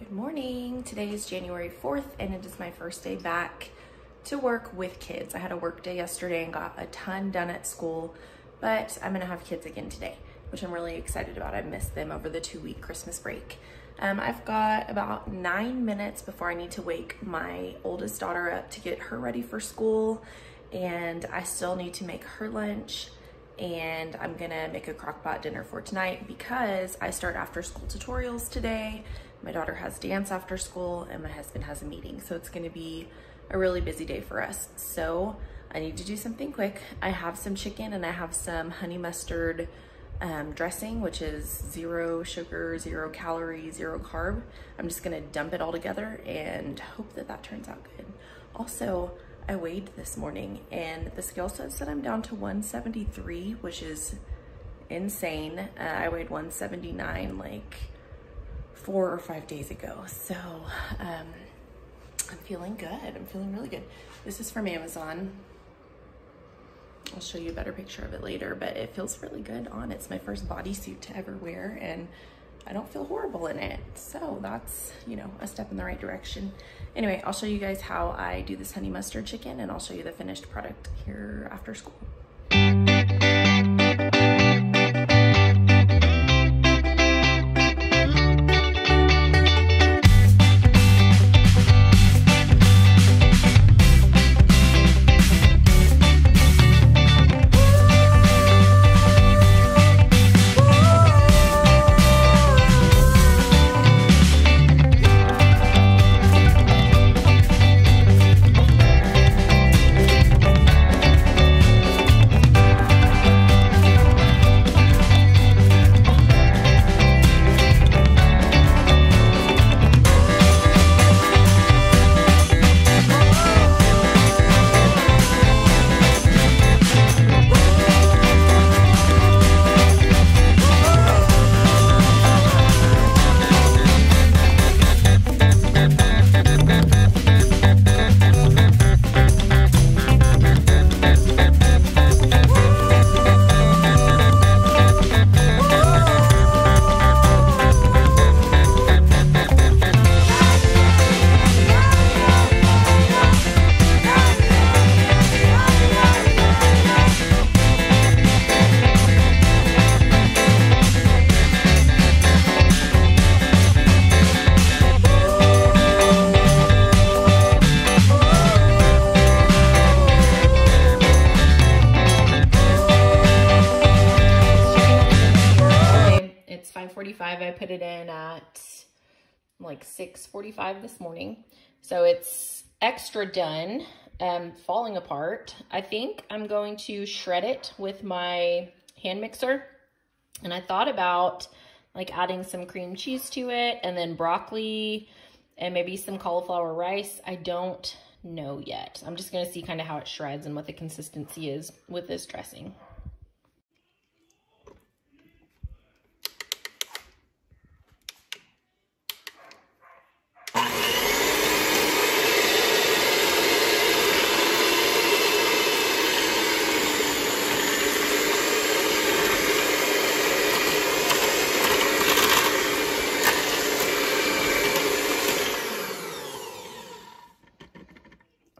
Good morning. Today is January 4th and it is my first day back to work with kids. I had a work day yesterday and got a ton done at school, but I'm gonna have kids again today, which I'm really excited about. I missed them over the 2-week Christmas break. I've got about 9 minutes before I need to wake my oldest daughter up to get her ready for school, and I still need to make her lunch, and I'm gonna make a crock pot dinner for tonight because I start after school tutorials today. My daughter has dance after school and my husband has a meeting. So it's gonna be a really busy day for us. So I need to do something quick. I have some chicken and I have some honey mustard dressing, which is 0 sugar, 0 calories, 0 carb. I'm just gonna dump it all together and hope that that turns out good. Also, I weighed this morning and the scale says that I'm down to 173, which is insane. I weighed 179 like 4 or 5 days ago. So I'm feeling good. I'm feeling really good. This is from Amazon. I'll show you a better picture of it later, but it feels really good on. It's my first bodysuit to ever wear and I don't feel horrible in it. So that's, you know, a step in the right direction. Anyway, I'll show you guys how I do this honey mustard chicken and I'll show you the finished product here after school. I put it in at like 6:45 this morning. So it's extra done, falling apart. I think I'm going to shred it with my hand mixer. And I thought about like adding some cream cheese to it and then broccoli and maybe some cauliflower rice. I don't know yet. I'm just going to see kind of how it shreds and what the consistency is with this dressing.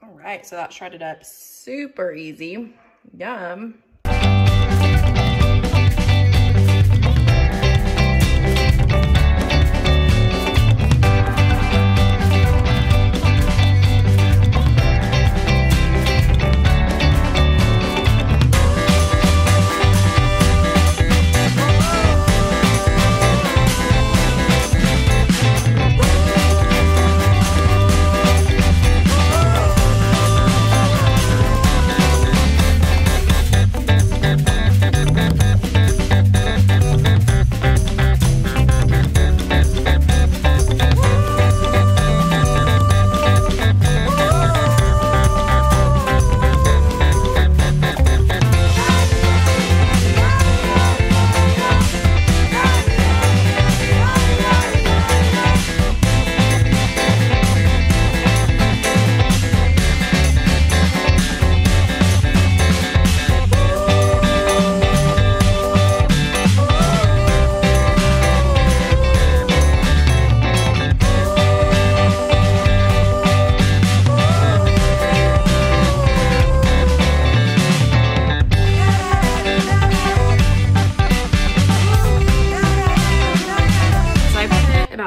Alright, so that shredded up super easy. Yum.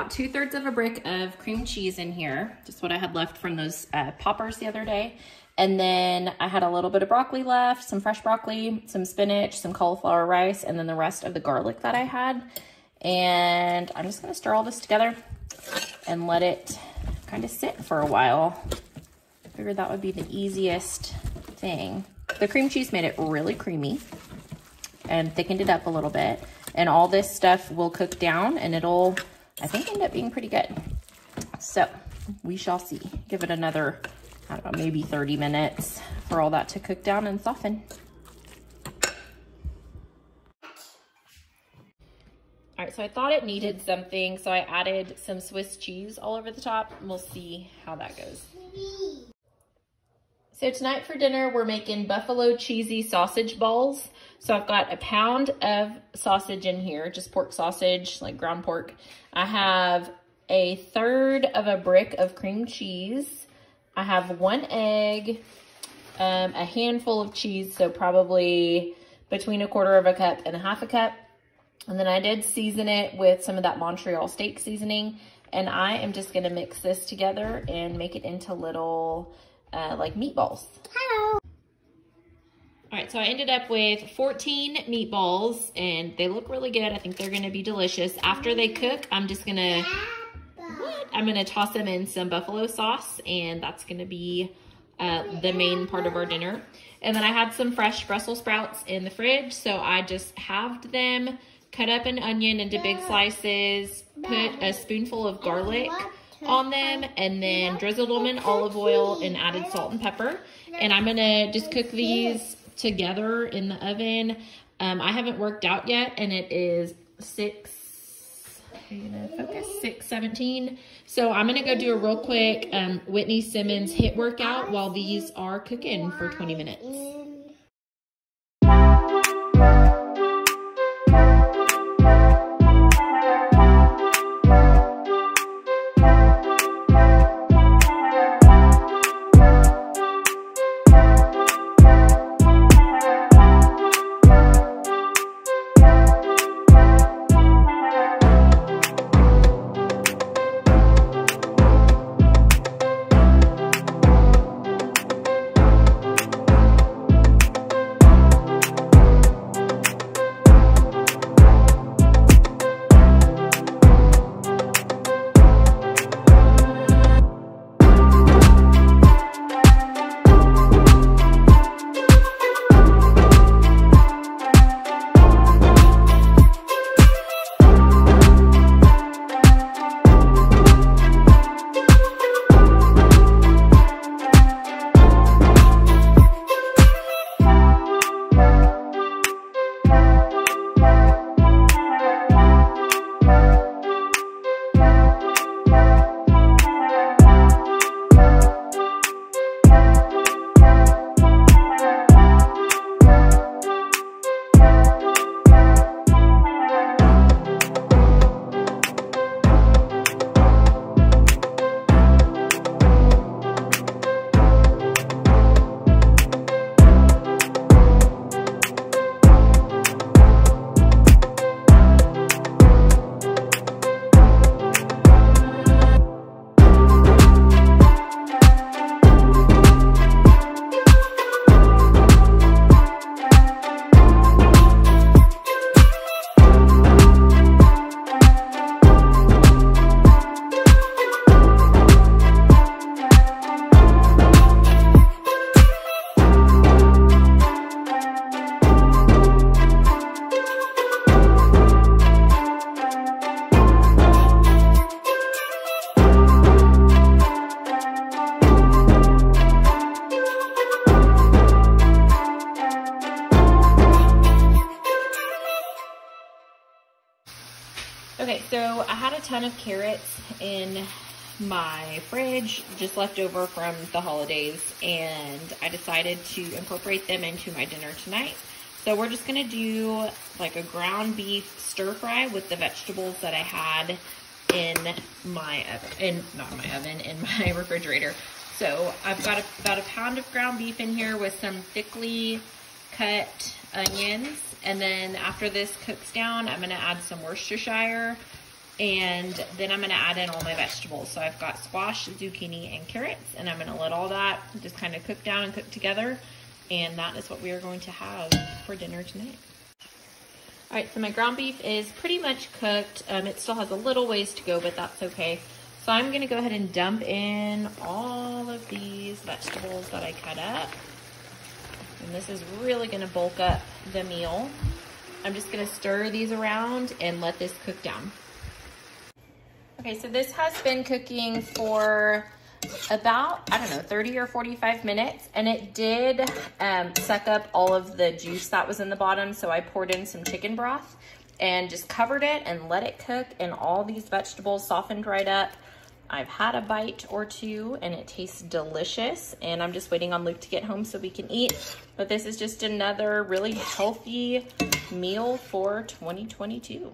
about 2/3 of a brick of cream cheese in here, just what I had left from those poppers the other day. And then I had a little bit of broccoli left, some fresh broccoli, some spinach, some cauliflower rice, and then the rest of the garlic that I had. And I'm just gonna stir all this together and let it kind of sit for a while. I figured that would be the easiest thing. The cream cheese made it really creamy and thickened it up a little bit. And all this stuff will cook down and it'll, I think, end up being pretty good. So we shall see. Give it another, I don't know, maybe 30 minutes for all that to cook down and soften. All right, so I thought it needed something, so I added some Swiss cheese all over the top, and we'll see how that goes. So tonight for dinner, we're making buffalo cheesy sausage balls. So I've got a pound of sausage in here, just pork sausage, like ground pork. I have 1/3 of a brick of cream cheese. I have 1 egg, a handful of cheese, so probably between 1/4 of a cup and 1/2 a cup. And then I did season it with some of that Montreal steak seasoning. And I am just gonna mix this together and make it into little like meatballs. Hello. All right, so I ended up with 14 meatballs and they look really good. I think they're gonna be delicious. After they cook, I'm just gonna, I'm gonna toss them in some buffalo sauce, and that's gonna be the main part of our dinner. And then I had some fresh Brussels sprouts in the fridge, so I just halved them, cut up an onion into big slices, put a spoonful of garlic on them, and then drizzled them in olive oil and added salt and pepper. And I'm gonna just cook these together in the oven. I haven't worked out yet, and it is 6:17. So I'm gonna go do a real quick Whitney Simmons HIIT workout while these are cooking for 20 minutes. Okay, so I had a ton of carrots in my fridge, just left over from the holidays, and I decided to incorporate them into my dinner tonight. So we're just gonna do like a ground beef stir fry with the vegetables that I had in my oven, in my refrigerator. So I've got about 1 pound of ground beef in here with some thickly cut onions. And then after this cooks down, I'm gonna add some Worcestershire And then I'm going to add in all my vegetables. So I've got squash, zucchini, and carrots, and I'm going to let all that just kind of cook down and cook together. And that is what we are going to have for dinner tonight. All right, so my ground beef is pretty much cooked. It still has a little ways to go, but that's okay. So I'm going to go ahead and dump in all of these vegetables that I cut up. And this is really going to bulk up the meal. I'm just going to stir these around and let this cook down. Okay, so this has been cooking for about, I don't know, 30 or 45 minutes, and it did suck up all of the juice that was in the bottom, so I poured in some chicken broth and just covered it and let it cook, and all these vegetables softened right up. I've had a bite or two, and it tastes delicious, and I'm just waiting on Luke to get home so we can eat, but this is just another really healthy meal for 2022.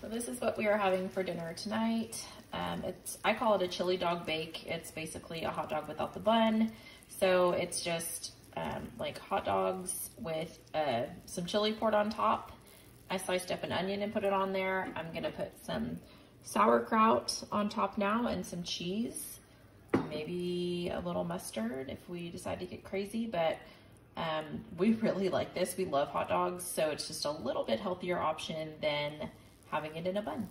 So this is what we are having for dinner tonight. I call it a chili dog bake. It's basically a hot dog without the bun. So it's just like hot dogs with some chili poured on top. I sliced up an onion and put it on there. I'm gonna put some sauerkraut on top now and some cheese, maybe a little mustard if we decide to get crazy, but we really like this. We love hot dogs. So it's just a little bit healthier option than having it in a bun.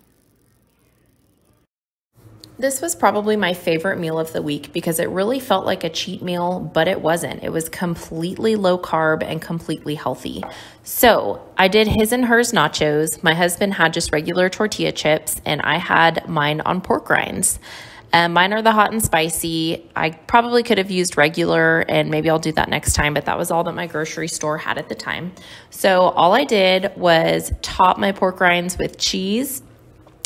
This was probably my favorite meal of the week because it really felt like a cheat meal, but it wasn't. It was completely low carb and completely healthy. So I did his and hers nachos. My husband had just regular tortilla chips, and I had mine on pork rinds. Mine are the hot and spicy. I probably could have used regular, and maybe I'll do that next time, but that was all that my grocery store had at the time. So all I did was top my pork rinds with cheese,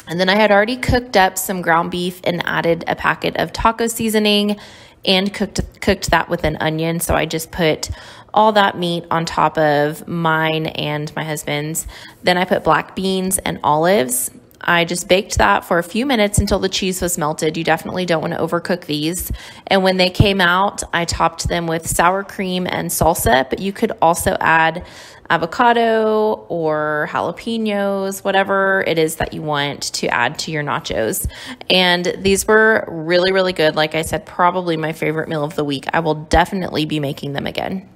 and then I had already cooked up some ground beef and added a packet of taco seasoning and cooked that with an onion. So I just put all that meat on top of mine and my husband's. Then I put black beans and olives. I just baked that for a few minutes until the cheese was melted. You definitely don't want to overcook these. And when they came out, I topped them with sour cream and salsa, but you could also add avocado or jalapenos, whatever it is that you want to add to your nachos. And these were really, really good. Like I said, probably my favorite meal of the week. I will definitely be making them again.